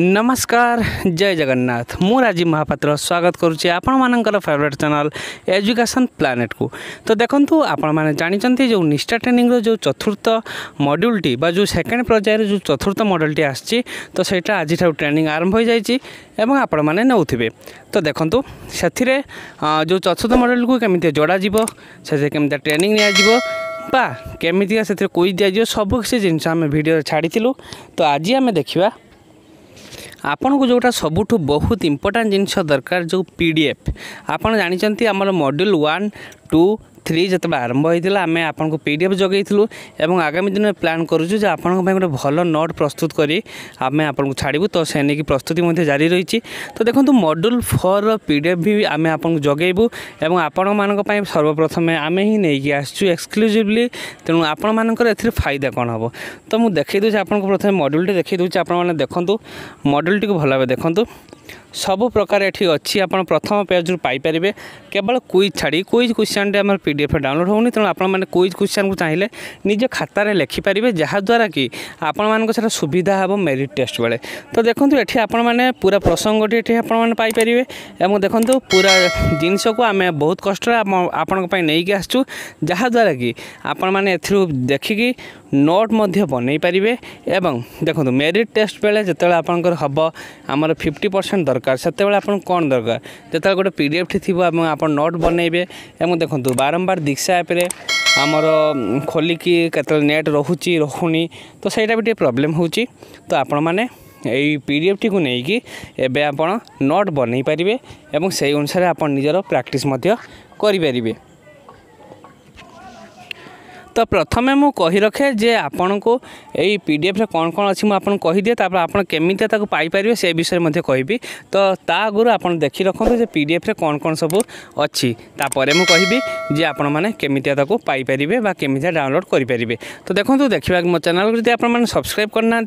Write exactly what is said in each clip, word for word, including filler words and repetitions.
नमस्कार, जय जगन्नाथ। मु राजीव महापात्र स्वागत करुच्चे आपण मानकर फेवरेट चैनल एजुकेशन प्लानेट को। तो देखो आपण मैंने जानते जो निष्ठा ट्रेनिंग रो जो चतुर्थ मॉड्यूल टी बा जो सेकेंड पर्यायर जो चतुर्थ मॉड्यूल टी आसी तो सहीटा आज ट्रेनिंग आरंभ हो जाए आपण मैंने नौथे। तो देखो से जो चतुर्थ मॉड्यूल को केमी जोड़ा से केमी ट्रेनिंग निया बा केमिका से कोई दिज्व सब से जिन आम भिडियो छाड़ी। तो आज आम देखा आपन को जोटा सबुठ बहुत इम्पोर्टां जिनस दरकार जो पीडीएफ आपन जानते आमर मॉड्यूल वन टू थ्री जिते आरंभ होता आम आपन को पीडीएफ जगैलु और आगामी दिन में प्लां करूँ आपण गोटे भल नोट प्रस्तुत करी आम आपन को छाड़ू। तो से नहीं प्रस्तुति जारी रही। तो देखो मॉड्यूल फोर पीडीएफ भी आम आपन को जगैबू और आपण मानी सर्वप्रथम आम ही नहीं आसु एक्सक्लूसिवली। तेणु आपण मानकर फायदा कौन हम तो मुझे देखे दूसरे आपको प्रथम मॉड्यूलटे देखे दूसरे आपने देखूँ मॉड्यूलटी को भल भाव देखूँ सब प्रकार ये अच्छी आप प्रथम पेज रू पाइपर केवल क्विज छाड़ी क्विज क्वेश्चन आम पीडीएफ डाउनलोड होनी। तेणु आपने क्विज क्वेश्चन को चाहिए निज खातार लेखिपारे जहाद्वारा कि आपड़ा सुविधा हम मेरीट टेस्ट बेले। तो देखो ये आपने पूरा प्रसंगटी ये आपपारे और देखो पूरा जिनस को आम बहुत कष्ट आपंपाई नहीं आसू जहाद्वारा कि आपने देखिकी नोट बनई पारे। एवं देखो मेरीट टेस्ट बेले जो आपंकर हम आमर फिफ्टी परसेंट दरकार सेत कौन दरकार जो गोटे पीडीएफ थी आप नोट बनइबे। देखो बारंबार दीक्षा एप्रे आमर खोलिकी कतल नेट रोची रोनी तो सहीटा भी प्रॉब्लम हो। तो आपण मैंने यही पीडीएफ टी को लेकिन एवं आप नोट बनई पारे और से अनुसार आप निजर प्राक्टिस करें। तो प्रथम मु कही रखे जे आपन को यही पीडीएफ रे कौन कौन अच्छी मुझे कहीदे आपड़ केमी पाइपर से विषय में कहि। तो आगुरी आप देखी रखु जे पीडीएफ रे कौन कौन सब अच्छी तापर मु कहि जे आपण मैंने केमी पाइपर बा केमी डाउनलोड करें। तो देखो देखा मो चैनल को जी आप सब्सक्राइब करना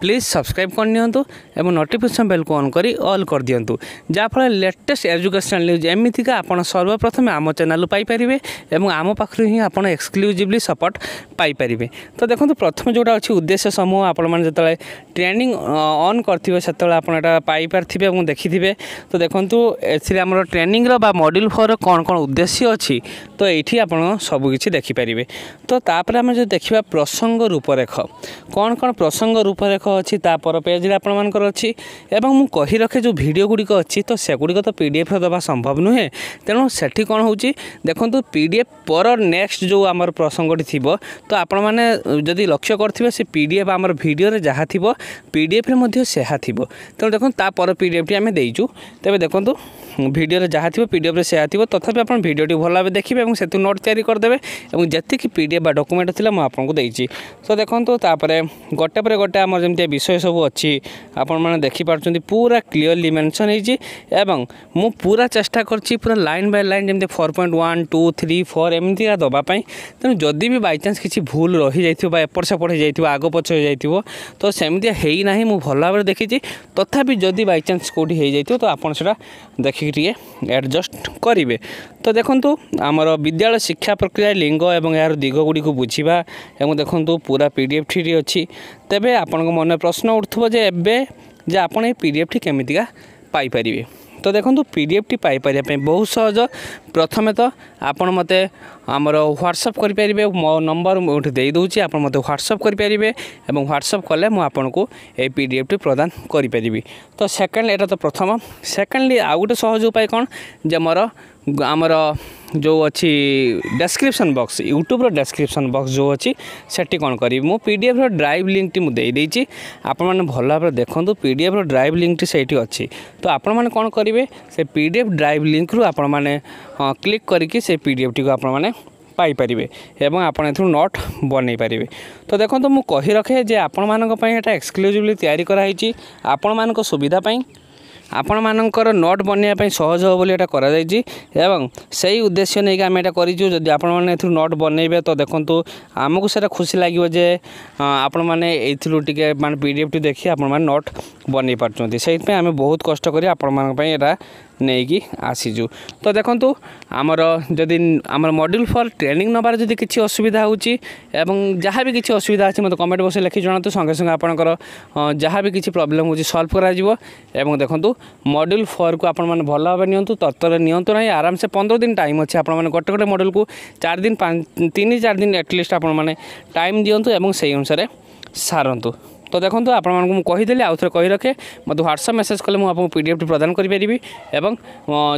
प्लीज सब्सक्राइब कर नोटिफिकेशन बेल को ऑन करी ऑल कर दिंतु जहाँफल लेटेस्ट एजुकेशनल न्यूज एमतीका आप सर्वप्रथम आम चैनल पाइपर और आम पाखु ही आप एक्सक्लूसिवली सपोर्ट पाई परिवे। तो देखो प्रथम जोटा अच्छी उद्देश्य समूह आपण मैंने जो ट्रेनिंग ऑन करेंगे से पाई पारे और देखि थे। तो देखो एमर ट्रेनिंग रो बा मॉड्यूल फोर कौन कौन उद्देश्य अच्छी तो ये आप सबकि देखिपारे। तो आम जो देखा प्रसंग रूपरेख कौन कौन प्रसंग रूपरेख अच्छी तापर पेज आपर अच्छी मुझे कही रखे जो भिडियो गुड़िक अच्छी तो सेगुड़िक तो पीडीएफ दबा संभव नुहे। तेणु से कौन हो देखो पीडीएफ पर नेक्स्ट जो आम प्रसंग थीबो तो आपण माने जदि लक्ष्य करथिबे से पीडीएफ आमर वीडियो रे जहा थीबो पीडीएफ रे मध्ये सेहा थीबो। तो देखो ता पर पीडीएफ टी आमे देइचू तबे देखंतु वीडियो रे जहा थीबो पीडीएफ रे सेहा थीबो। तथापि आपण वीडियो टी भलाबे देखिबे और सेतु नोट तयारी कर देबे और जति कि पीडीएफ बा डॉक्यूमेंट थिला म आपन को देइची। तो देखंतु तापरे गोटे पर गोटे आमर जेमते विषय सब अछि आपण माने देखि पारछंती पूरा क्लियरली मेंशन हेची एवं मु पूरा चेष्टा करछि पूरा लाइन बाय लाइन जेमते four point one two three four एमती आ दबा पई। तेनु जदि भी बाय चांस किसी भूल रही जाइथिबा एपर सेपर हो जाइथिबा आगो पछ हो जाइथिबो तो सेमति हेई नाही मु भला भाबरे देखिची। तथापि जदि बाय चांस कोठी हेई जाइथिबो तो आपण सेटा देखि टिए एडजस्ट करिवे। तो देखंतु आमर विद्यालय शिक्षा प्रक्रिया लिंग एवं यार दिग गुडी को बुझीबा एवं देखंतु पूरा पीडीएफ थ्री अछि। तबे आपण को मन प्रश्न उठथबो जे एबे जे आपण ए पीडीएफ थी केमितिका पाई परिवे। तो देखो पीडीएफ टी पाई पारे बहुत सहज। प्रथमे तो आपन मते आमर व्हाट्सअप करें मो नंबर मुझे दे दूची आप मत व्हाट्सअप करें और व्हाट्सअप कले मुझको ये पीडीएफ टी प्रदान करें। तो सेकेंड एटा तो प्रथम सेकेंडली आउ गोटे सहज उपाय कौन जे मोर आमर जो अच्छी description box YouTube description box जो अच्छी सेटी कौन करी मो पीडीएफ रो ड्राइव लिंक टी मुझे देदेची आपण माने भल भाव देखूँ पीडीएफ रो ड्राइव लिंक टी सेठी अच्छी। तो आपण माने कौन करेंगे से पीडीएफ ड्राइव लिंक रु आपण माने क्लिक करके से पीडीएफ टी को आपण माने पाई परिवे एवं आपण एथु नोट बनई पारे। तो देखो मु कहि रखे जे आपण मानक पई एटा एक्सक्लूसिवली तयारी करा हिची आपण मानक सुविधा पई आपण मानकर नोट बनवाई सहज हो बोली एटा करा जाईची एवं सही उद्देश्य नहीं आम एटा करिजु। जदि आपण माने एथु नोट बनइबे तो देखंतु आमको सेटा खुशी लागिवो जे आपण माने एथु टिके माने पीडीएफ टी देखि आपण माने नोट बनई पारछंती। सेहि पे आमे बहुत कष्ट करी आपण मानक पई एटा नहीं आसीजु। तो देखो आमर जदि आम मड्यूल फॉर ट्रेनिंग नबार जदि किसी असुविधा होउछि जहाँ भी किसी असुविधा अच्छी मतलब कमेंट बॉक्स लिखि जनातु संगे संगे आपंकर जहाँ भी किसी प्रॉब्लम होउछि सॉल्व कर। देखो मड्यूल फोर को आपण मैंने भल भाव नियंतु तत्पर नियंतु ना आराम से पंद्रह दिन टाइम अच्छे आपण मैंने गोटे गोटे मॉडल को चार दिन तीन चार दिन एटलिस्ट आपण मैंने टाइम दियंतु एवं से अनुसार सारंतु। तो देखो आपको कहीदेली आउ थे कही रखे मतलब ह्वाट्सअप मेसेज कले मुझे पीडीएफ प्रदान करें एवं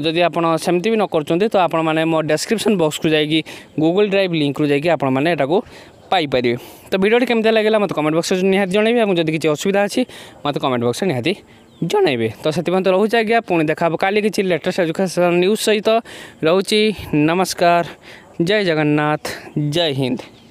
जदि आप सेमती भी न कर तो आपने मो डिस्क्रिप्शन बॉक्स को जाकि गूगल ड्राइव लिंक रू जाकि आपने यू पाइपर। तो भिडियो केमती लगे मतलब कमेंट बॉक्स में निहाती जनइबे और जब किसी असुविधा अच्छी मतलब कमेंट बॉक्स में निहाती जनइबे। तो से रोचे आज्ञा पुणी देखा काली किसी लेटेस्ट एजुकेशन न्यूज सहित रोची। नमस्कार, जय जगन्नाथ, जय हिंद।